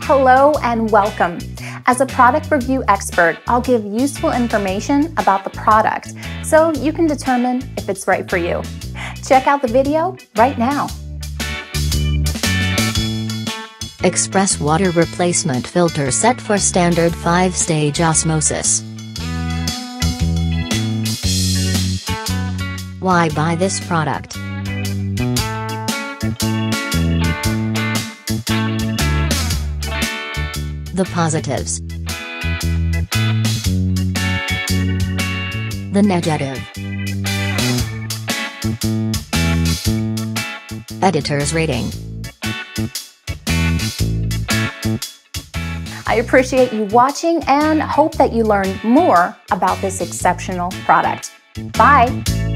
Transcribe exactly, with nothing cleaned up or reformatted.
Hello and welcome. As a product review expert, I'll give useful information about the product so you can determine if it's right for you. Check out the video right now. EXPRESS Water Replacement Filter Set for Standard five stage Osmosis. Why buy this product? The positives. The negative. Editor's rating. I appreciate you watching and hope that you learned more about this exceptional product. Bye!